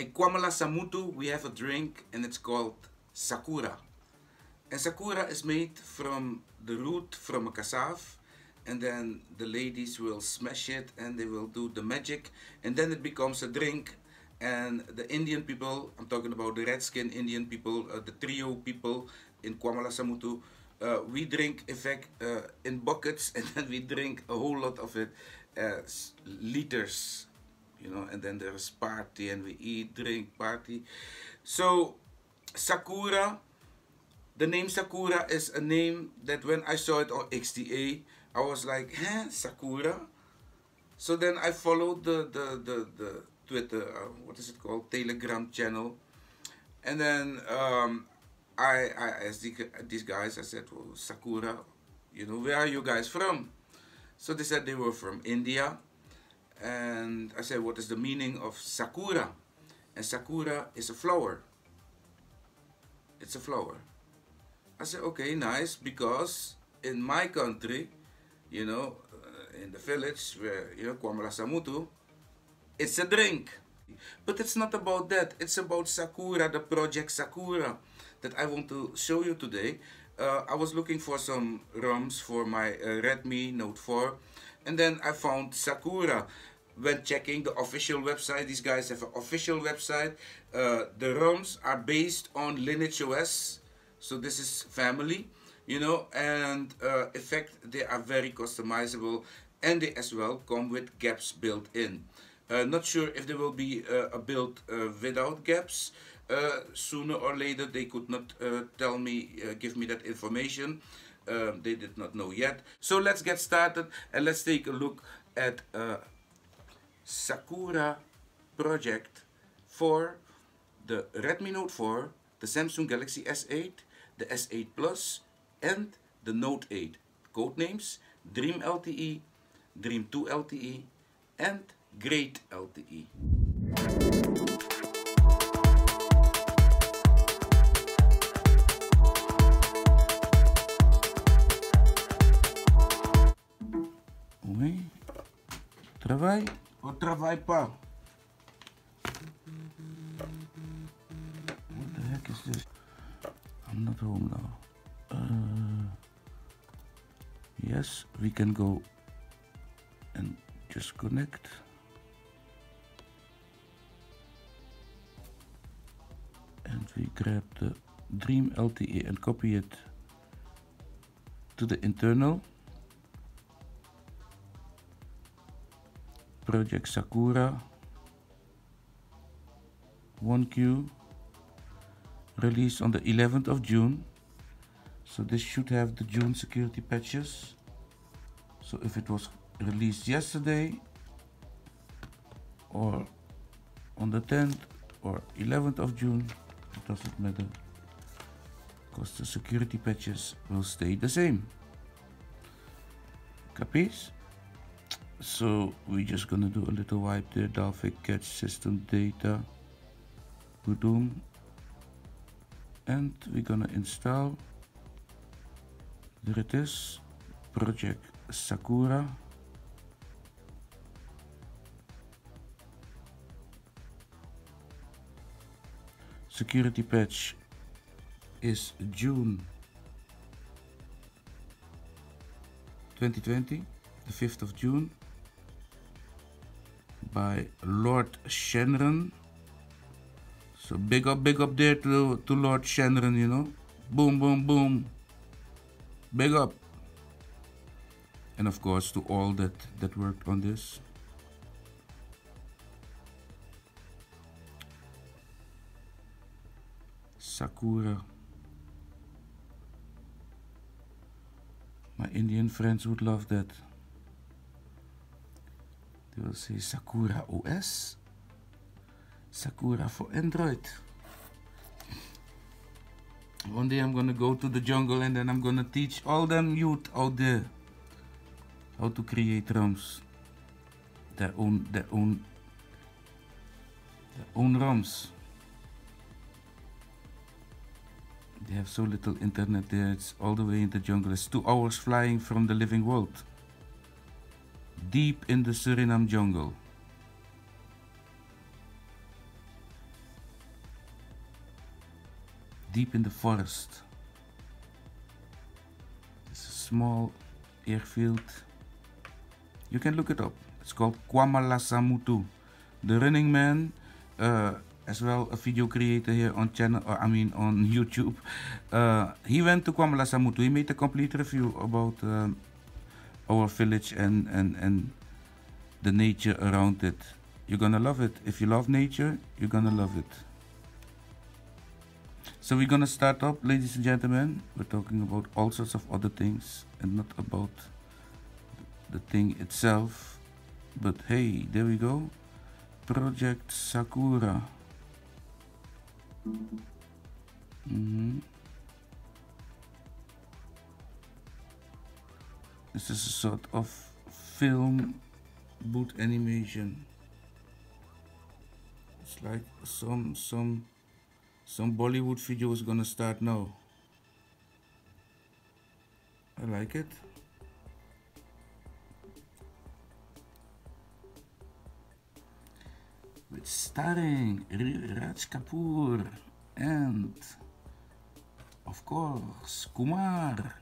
In Kwamalasamutu we have a drink and it's called Sakura. And Sakura is made from the root from a cassave, and then the ladies will smash it and they will do the magic, and then it becomes a drink. And the Indian people, I'm talking about the redskin Indian people, the trio people in Kwamalasamutu, we drink in fact in buckets, and then we drink a whole lot of it, liters, you know. And then there is party and we eat, drink, party. So Sakura, the name Sakura is a name that when I saw it on XDA, I was like, huh, Sakura? So then I followed the Twitter, what is it called, Telegram channel, and then I asked these guys, I said, well, Sakura, you know, where are you guys from? So they said they were from India, and I said, what is the meaning of Sakura? And Sakura is a flower. It's a flower. I said, okay, nice, because in my country, you know, in the village where, you know, Kwamalasamutu, it's a drink. But it's not about that. It's about Sakura, the project Sakura that I want to show you today. I was looking for some ROMs for my Redmi Note 4, and then I found Sakura. When checking the official website, these guys have an official website. The ROMs are based on Lineage OS, so this is family, you know, and in fact they are very customizable, and they as well come with gaps built in. Not sure if there will be a build without gaps. Sooner or later, they could not tell me, give me that information. They did not know yet. So let's get started and let's take a look at Sakura Project for the Redmi Note 4, the Samsung Galaxy S 8, the S 8 Plus, and the Note 8. Codenames: Dream LTE, Dream 2 LTE, and Great LTE. Oui, travaille ou travaille pas. What the heck is this? I'm not home now. Yes, we can go and just connect. We grab the Dream LTE and copy it to the internal project Sakura 1Q released on the 11th of June. So this should have the June security patches. So if it was released yesterday or on the 10th or 11th of June, it doesn't matter, because the security patches will stay the same. Capiz? So we're just gonna do a little wipe there. Dalvik catch system data. Boom. And we're gonna install. There it is. Project Sakura. Security patch is June 2020, the 5th of June, by Lord Shenron. So big up there to Lord Shenron, you know. Boom, boom, boom. Big up. And of course to all that worked on this. Sakura. My Indian friends would love that. They will say Sakura OS, Sakura for Android. One day I'm gonna go to the jungle and then I'm gonna teach all them youth out there how to create ROMs, their own ROMs. They have so little internet there, it's all the way in the jungle. It's 2 hours flying from the living world. Deep in the Suriname jungle. deep in the forest. It's a small airfield. You can look it up. It's called Kwamalasamutu. The running man, as well a video creator here on channel, or I mean on YouTube. He went to Kwamalasamutu. He made a complete review about our village and the nature around it. You're gonna love it. If you love nature, you're gonna love it. So we're gonna start up, ladies and gentlemen. We're talking about all sorts of other things and not about the thing itself. But hey, there we go. Project Sakura. This is a sort of film boot animation. It's like some Bollywood video is gonna start now. I like it. With starring Raj Kapoor and of course Kumar.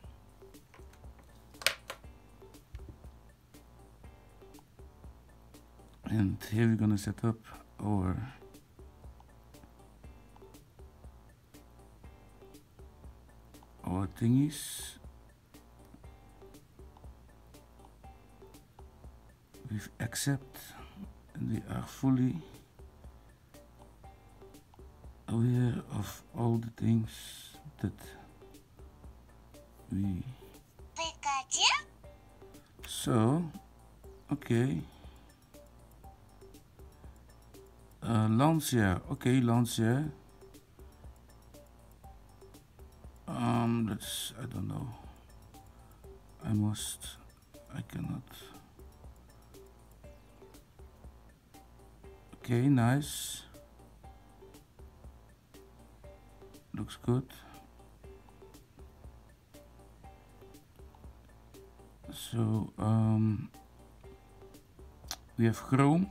And here we're gonna set up our thingies. We've accepted and we are fully aware of all the things that we Lancia, okay, Lancia. Let's, I don't know. I cannot. Okay, nice. Looks good. So, we have Chrome.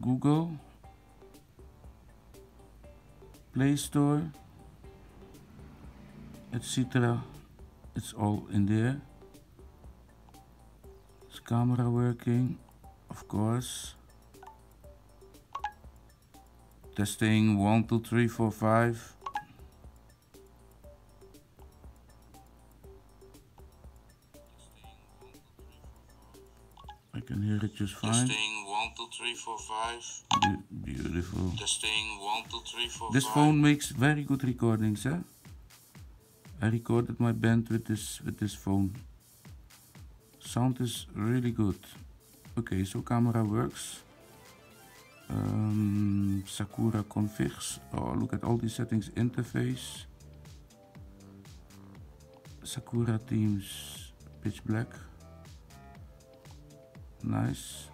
Google Play Store, etc. It's all in there. Is camera working? Of course. Testing 1, 2, 3, 4, 5. I can hear it just fine. Beautiful. Testing 1, 2, 3, 4, 5. This phone makes very good recordings, huh? I recorded my band with this phone. Sound is really good. Okay, so camera works. Sakura configs. Oh, look at all these settings. Interface. Sakura themes. Pitch black. Nice.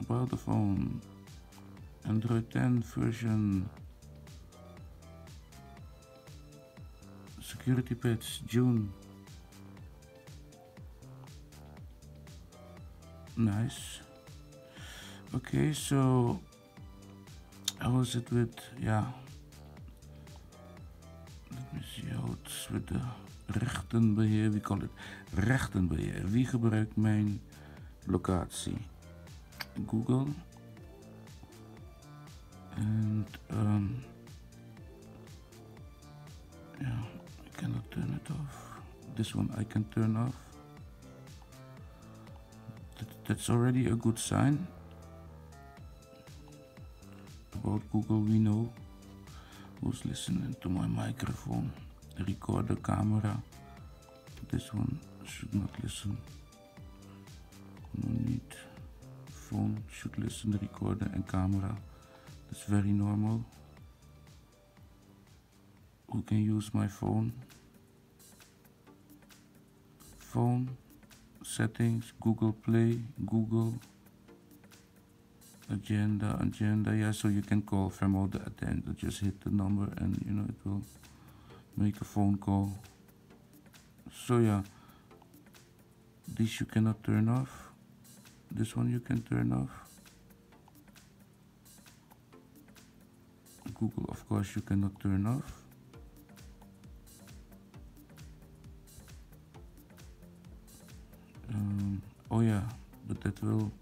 About the phone, Android 10 version, security patch June. Nice. Okay, so how is it with, yeah, let me see how it's with the rechtenbeheer. We call it rechtenbeheer. Wie gebruikt mijn locatie? Google. And yeah, I cannot turn it off. This one I can turn off. That's already a good sign. About Google, we know who's listening to my microphone, recorder, camera. This one should not listen. No need. Phone should listen, recorder and camera. That's very normal. Who can use my phone? Phone settings, Google Play, Google agenda. Yeah, so you can call from all the attendant. Just hit the number and you know it will make a phone call. So yeah, this you cannot turn off, this one you can turn off, Google of course you cannot turn off. Oh yeah, but that will,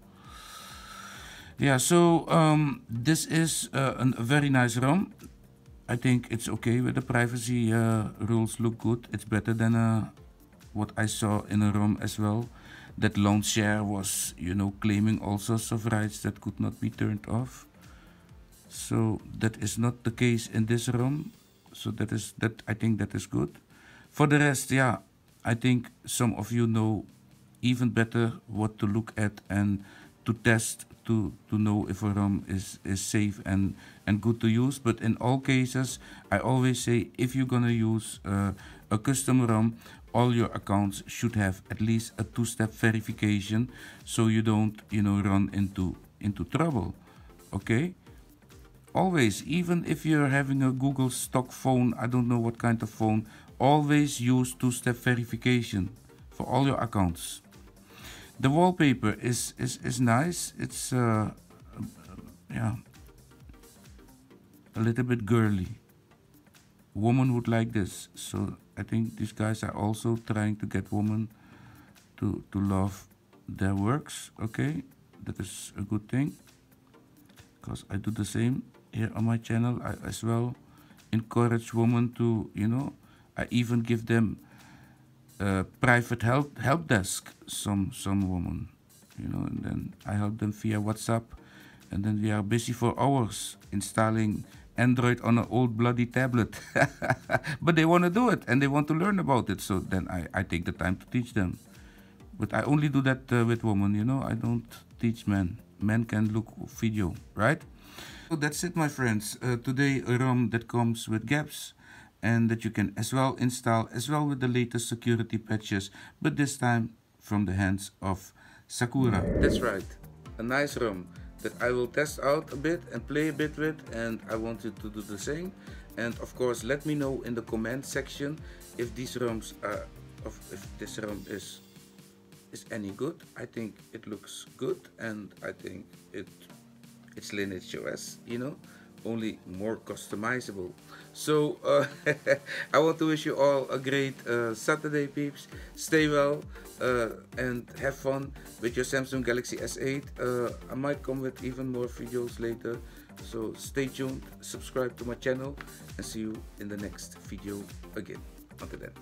yeah. So this is a very nice ROM. I think it's okay with the privacy rules, look good. It's better than what I saw in a ROM as well. That Lancia was, you know, claiming all sorts of rights that could not be turned off. So that is not the case in this ROM. So that is that. I think that is good. For the rest, yeah, I think some of you know even better what to look at and to test to know if a ROM is safe and good to use. But in all cases, I always say if you're gonna use a custom ROM, all your accounts should have at least a two-step verification, so you don't, you know, run into trouble. Okay, always, even if you're having a Google stock phone, I don't know what kind of phone, always use two-step verification for all your accounts. The wallpaper is nice. It's yeah, a little bit girly. Women would like this. So I think these guys are also trying to get women to love their works. Okay, that is a good thing, because I do the same here on my channel. I as well encourage women to, you know, I even give them private help desk, some woman, you know, and then I help them via WhatsApp, and then we are busy for hours installing Android on an old bloody tablet. But they want to do it and they want to learn about it, so then I take the time to teach them. But I only do that with women, you know. I don't teach men. Men can look video, right? So that's it, my friends. Today a ROM that comes with gaps, and that you can as well install as well with the latest security patches, but this time from the hands of Sakura. That's right, a nice ROM that I will test out a bit and play a bit with, and I want you to do the same. And of course, let me know in the comment section if these ROMs are, if this ROM is any good. I think it looks good, and I think it's Lineage OS, you know, only more customizable. So I want to wish you all a great Saturday, peeps. Stay well and have fun with your Samsung Galaxy S8. I might come with even more videos later, so stay tuned, subscribe to my channel, and see you in the next video again. Until then.